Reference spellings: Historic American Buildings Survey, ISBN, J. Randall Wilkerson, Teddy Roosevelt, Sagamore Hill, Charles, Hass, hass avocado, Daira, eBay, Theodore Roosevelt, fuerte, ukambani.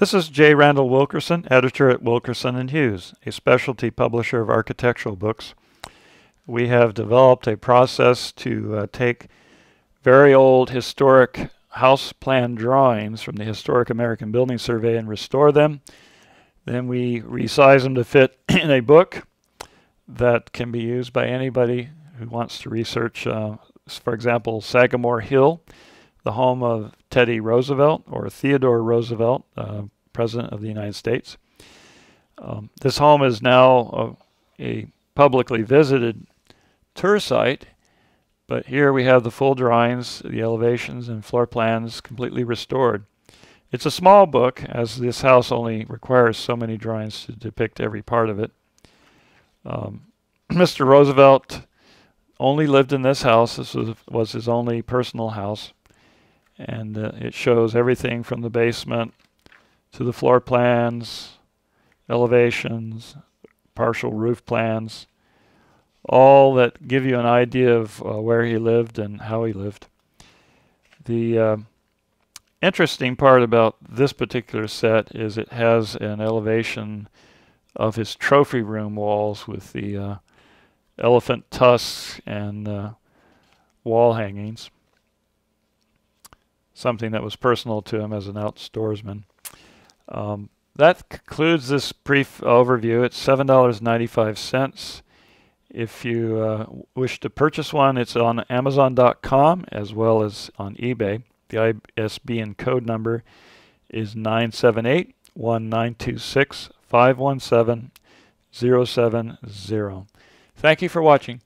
This is J. Randall Wilkerson, editor at Wilkerson & Hughes, a specialty publisher of architectural books. We have developed a process to take very old historic house plan drawings from the Historic American Buildings Survey and restore them. Then we resize them to fit in a book that can be used by anybody who wants to research, for example, Sagamore Hill, the home of Teddy Roosevelt or Theodore Roosevelt, President of the United States. This home is now a publicly visited tour site, but here we have the full drawings, the elevations and floor plans completely restored. It's a small book, as this house only requires so many drawings to depict every part of it. Mr. Roosevelt only lived in this house. This was his only personal house. And it shows everything from the basement to the floor plans, elevations, partial roof plans, all that give you an idea of where he lived and how he lived. The interesting part about this particular set is it has an elevation of his trophy room walls with the elephant tusks and wall hangings. Something that was personal to him as an outdoorsman. That concludes this brief overview. It's $7.95. If you wish to purchase one, it's on Amazon.com as well as on eBay. The ISBN code number is 978-1926-517-070. Thank you for watching.